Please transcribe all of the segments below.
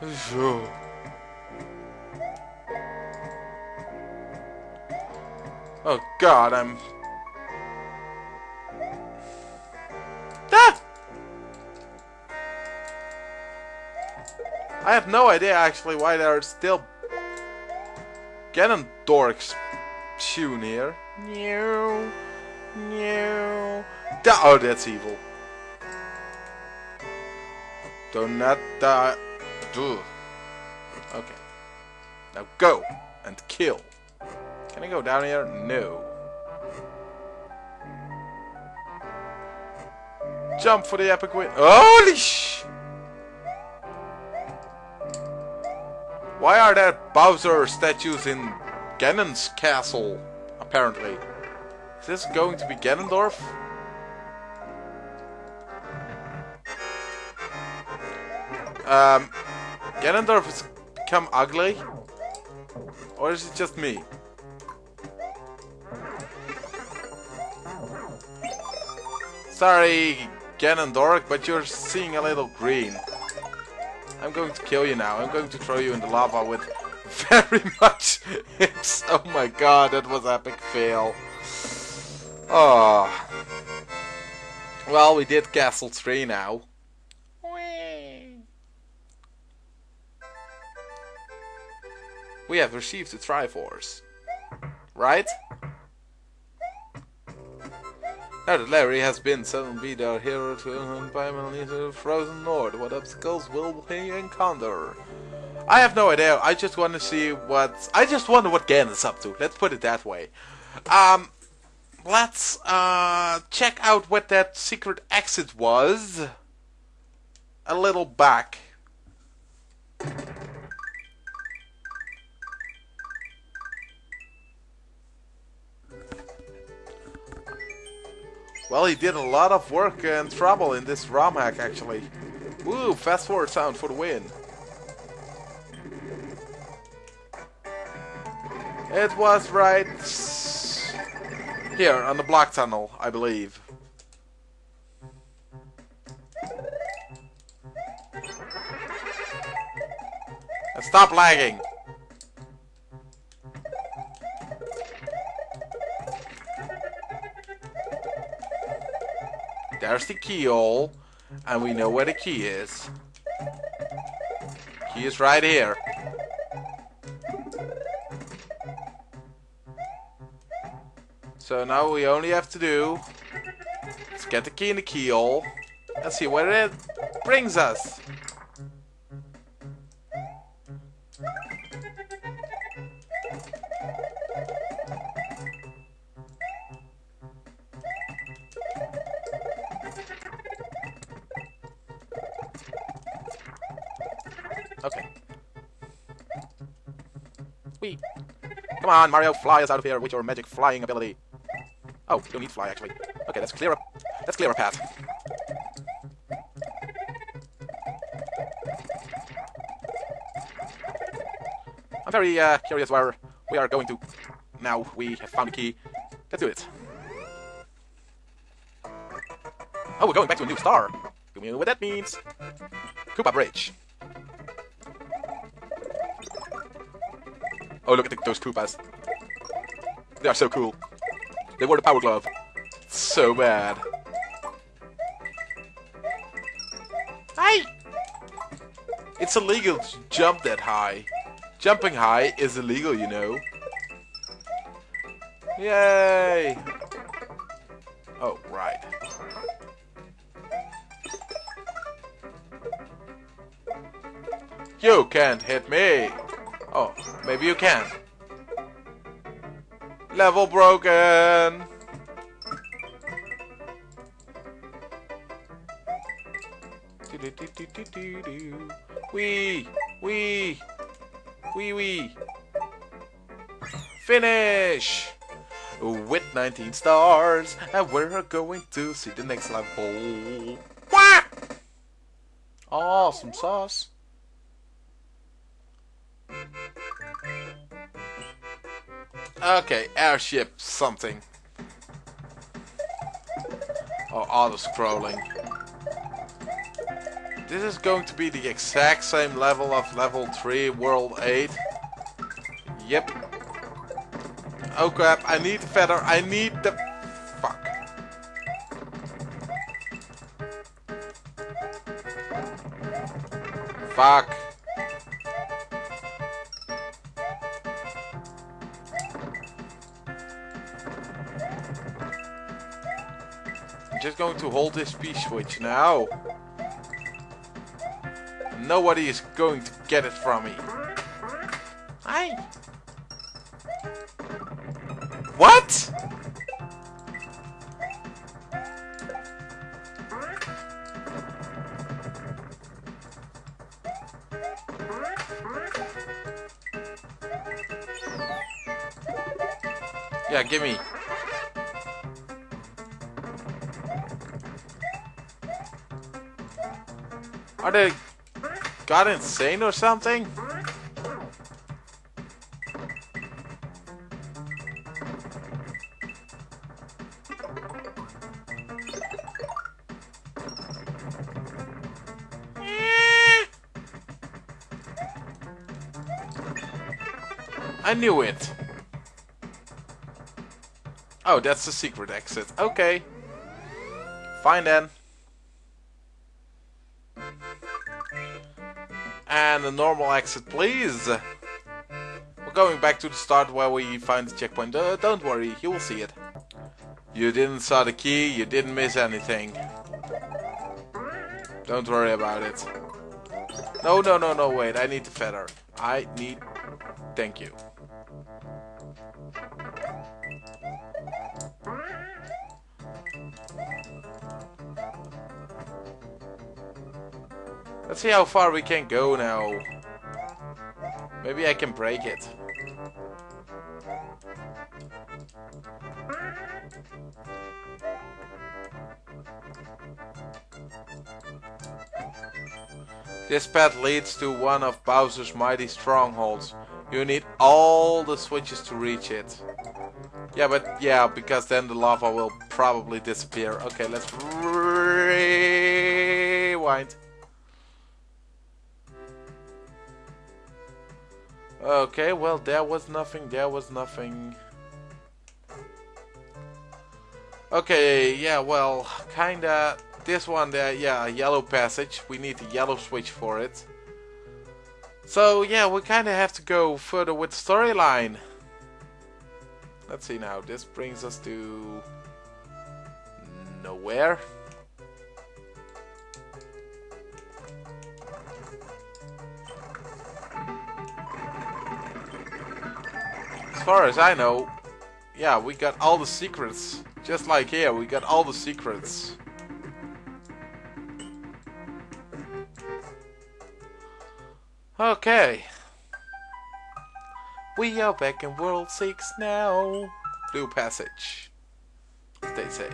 So. Oh God, I'm. Ah! I have no idea actually why there is still Ganondorf's tune here. No, no. Oh, that's evil. Do not die. Okay. Now go and kill. Can I go down here? No. Jump for the epic win. Holy sh! Why are there Bowser statues in Ganon's castle? Apparently. Is this going to be Ganondorf? Ganondorf has become ugly? Or is it just me? Sorry, Ganondorf, but you're seeing a little green. I'm going to kill you now. I'm going to throw you in the lava with very much hips. Oh my God, that was epic fail. Oh. Well, we did Castle 3 now. We have received the Triforce, right? Now that Larry has been suddenly be our hero to him by the frozen north, what obstacles will he encounter? I have no idea. I just want to see what. I just wonder what Ganon is up to. Let's put it that way. Let's check out what that secret exit was. A little back. Well, he did a lot of work and trouble in this ROM hack, actually. Woo, fast forward sound for the win. It was right here on the block tunnel, I believe. And stop lagging. There's the keyhole, and we know where the key is. Key is right here. So now we only have to do is get the key in the keyhole and see where it brings us. Come on, Mario, fly us out of here with your magic flying ability. Oh, you don't need fly actually. Okay, let's clear a path. I'm very curious where we are going to. Now we have found the key. Let's do it. Oh, we're going back to a new star. You know what that means? Koopa Bridge. Oh, look at those Koopas. They are so cool. They wore the power glove. So bad. Hi! It's illegal to jump that high. Jumping high is illegal, you know. Yay! Oh, right. You can't hit me! Oh, maybe you can. Level broken! Wee! Wee! Wee wee! Finish! With 19 stars, and we're going to see the next level. Wah! Awesome sauce! Okay, airship something. Oh, auto scrolling. This is going to be the exact same level of level 3, world 8. Yep. Oh crap, I need the feather, I need the... Fuck. Fuck. I'm just going to hold this P-Switch now. Nobody is going to get it from me. Hi. What? Yeah, give me. Are they got insane or something? I knew it. Oh, that's the secret exit. Okay. Fine then. And a normal exit, please. We're going back to the start where we find the checkpoint. Don't worry, you will see it. You didn't saw the key, you didn't miss anything. Don't worry about it. No, no, no, no, wait. I need the feather. I need... Thank you. Let's see how far we can go now. Maybe I can break it. This path leads to one of Bowser's mighty strongholds. You need all the switches to reach it. Yeah, but yeah, because then the lava will probably disappear. Okay, let's rewind. Okay, well, there was nothing, there was nothing. Okay, yeah, well, kinda... This one there, yeah, yellow passage. We need the yellow switch for it. So, yeah, we kinda have to go further with the storyline. Let's see now, this brings us to... nowhere. As far as I know, yeah, we got all the secrets. Just like here, we got all the secrets. Okay. We are back in World 6 now. Blue passage. Stay safe.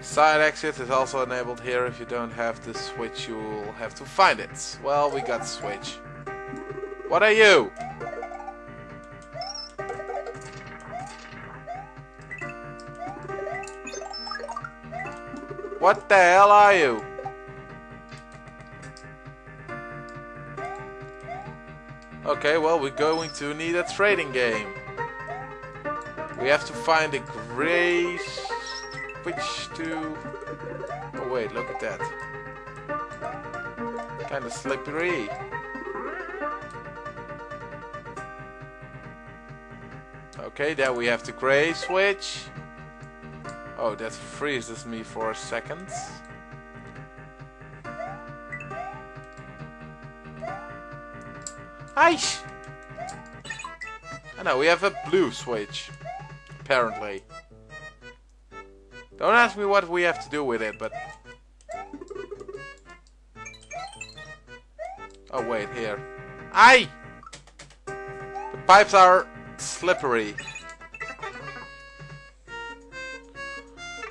Side exit is also enabled here. If you don't have the switch, you'll have to find it. Well, we got the switch. What are you? What the hell are you? Okay, well, we're going to need a trading game. We have to find a gray switch to... Oh wait, look at that. Kinda slippery. Okay, there we have the gray switch. Oh, that freezes me for a second. Aish! I know, we have a blue switch. Apparently. Don't ask me what we have to do with it, but... Oh, wait, here. Aye! The pipes are slippery.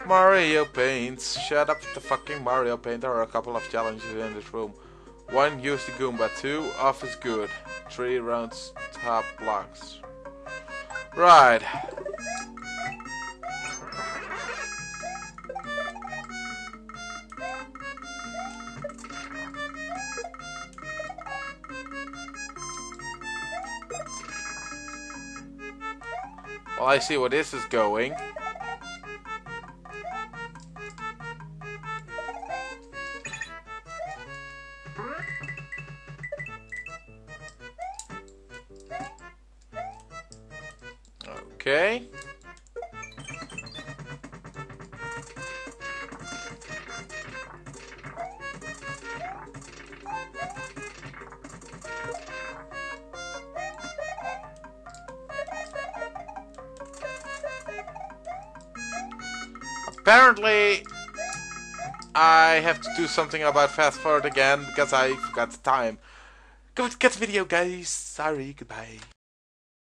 Mario paints. Shut up the fucking Mario paint. There are a couple of challenges in this room. 1, use the Goomba. 2, off is good. 3, rounds top blocks. Right. Well, I see where this is going. Okay. Apparently, I have to do something about fast forward again because I forgot the time. Go to get the video, guys. Sorry, goodbye.